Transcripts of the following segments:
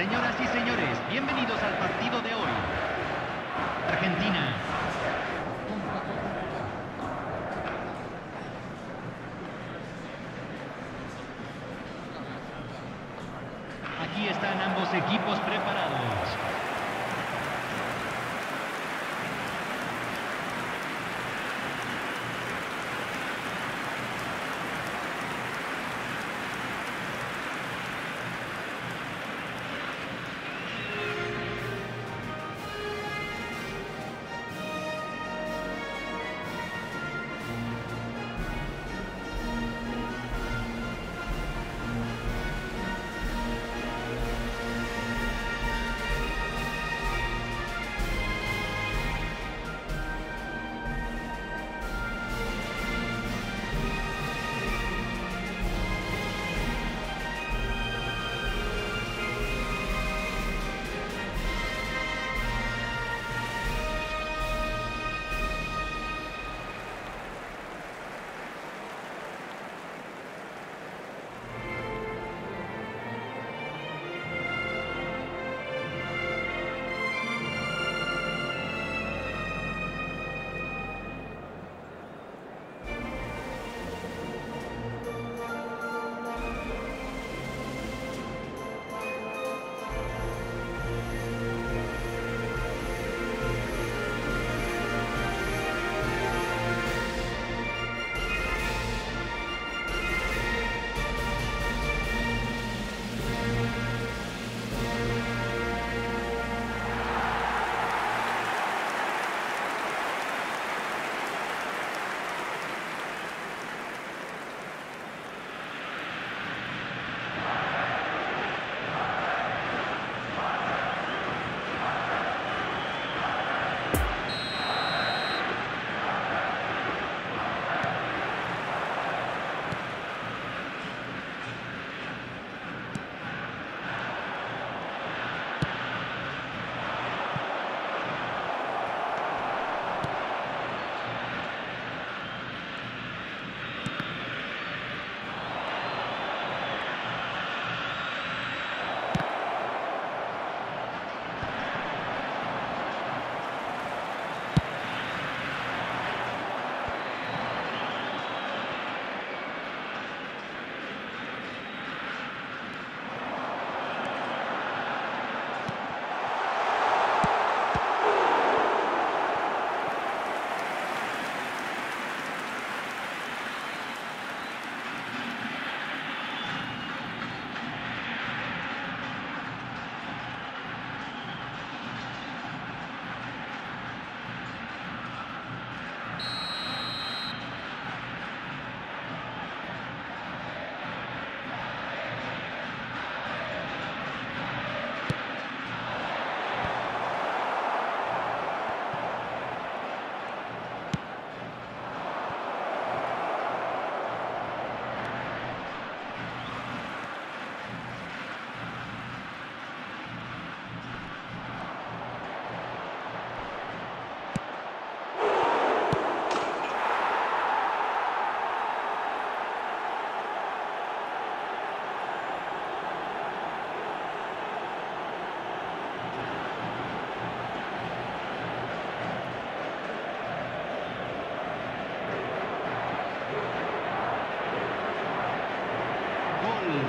Señoras y señores, bienvenidos al partido de hoy. Argentina. Aquí están ambos equipos preparados.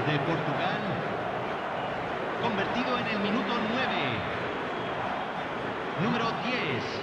De Portugal, convertido en el minuto 9, número 10.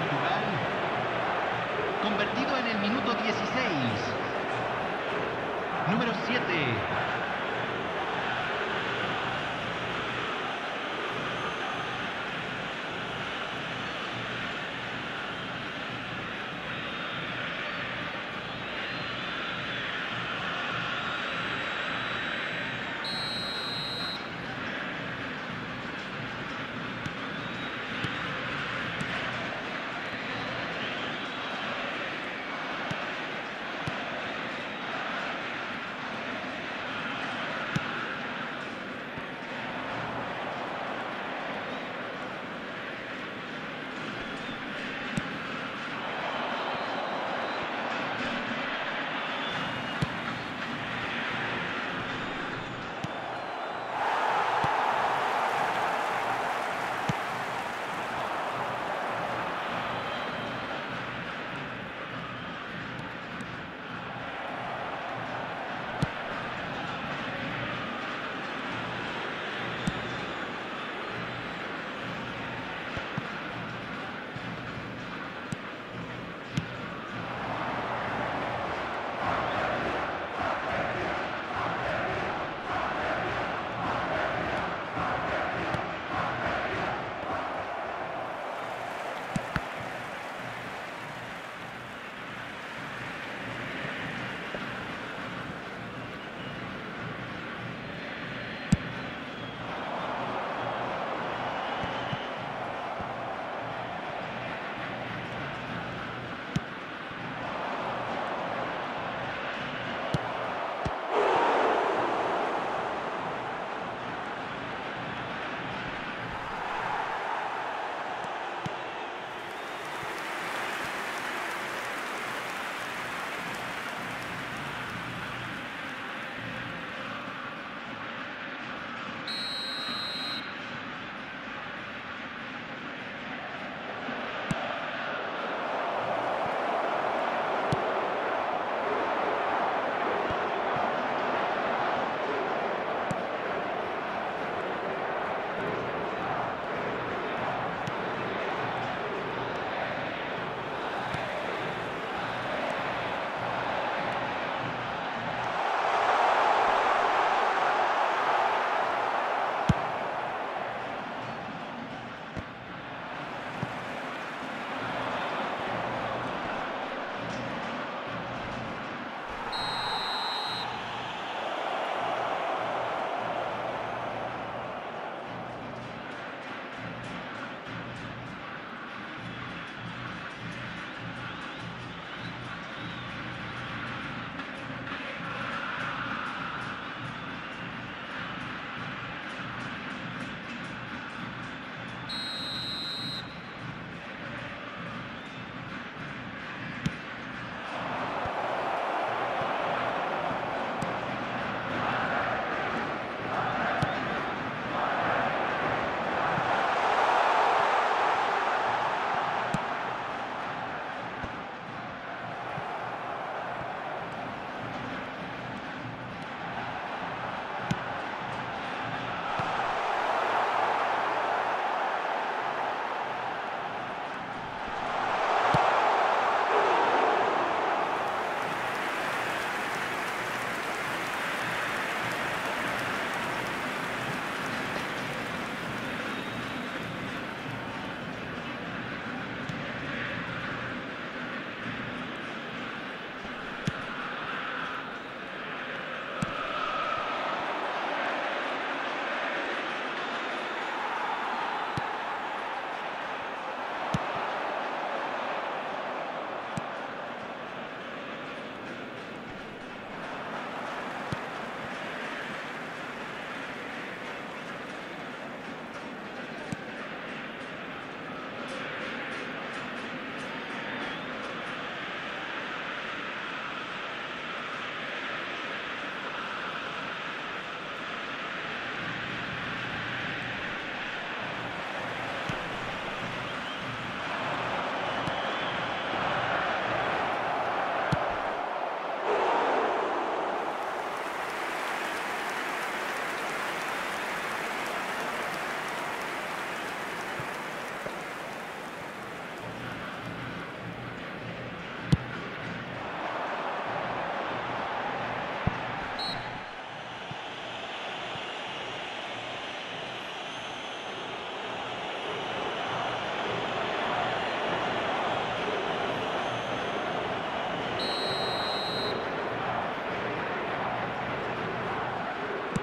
Portugal, convertido en el minuto 16. Número 7.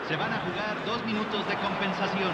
Se van a jugar 2 minutos de compensación.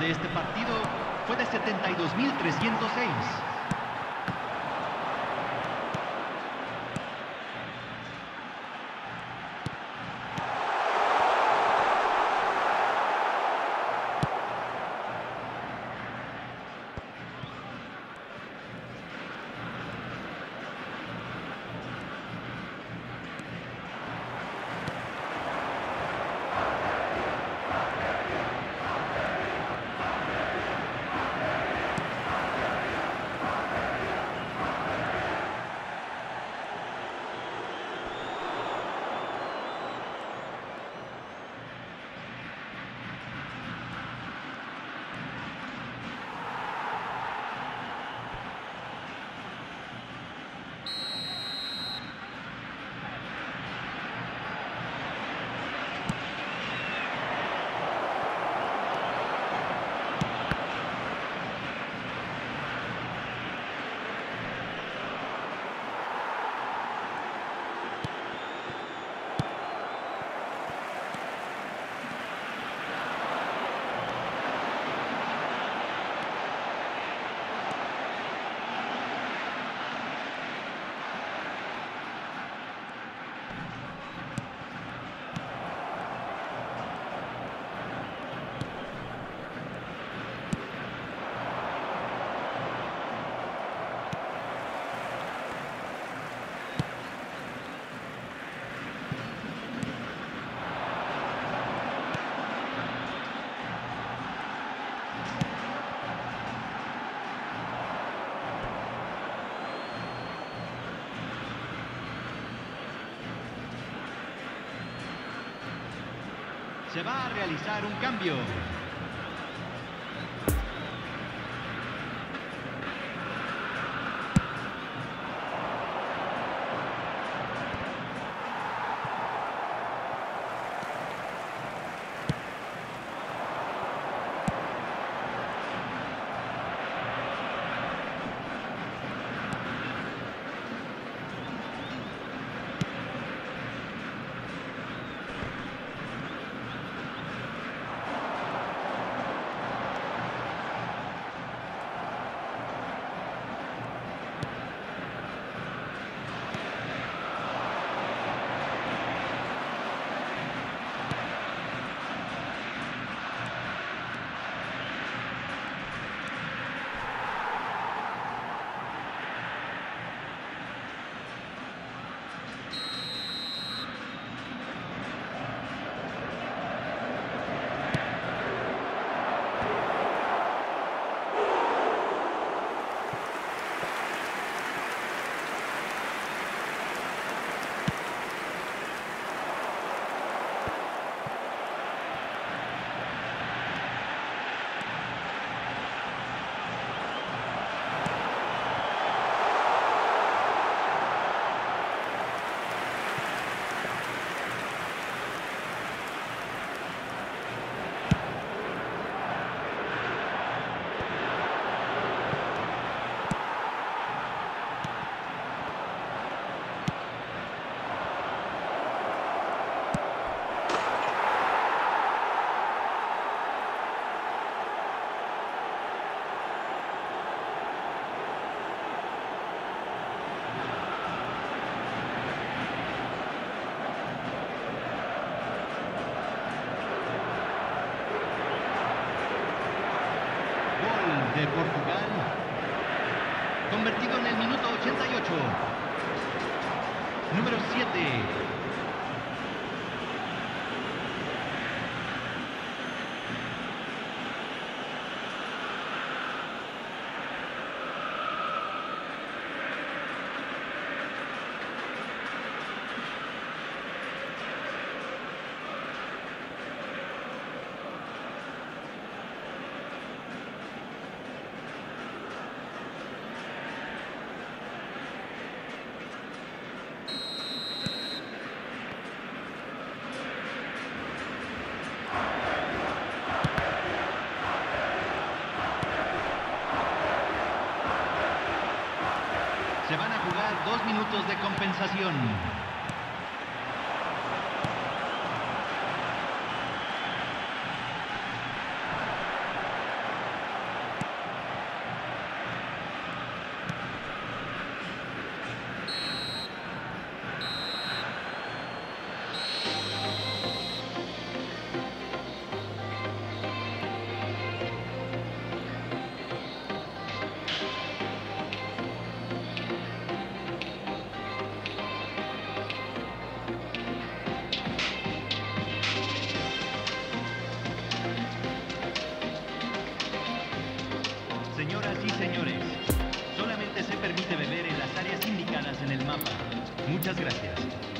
De este partido fue de 72,306. Se va a realizar un cambio. Portugal, convertido en el minuto 88. Número 7. Se van a jugar 2 minutos de compensación. Solamente se permite beber en las áreas indicadas en el mapa. Muchas gracias.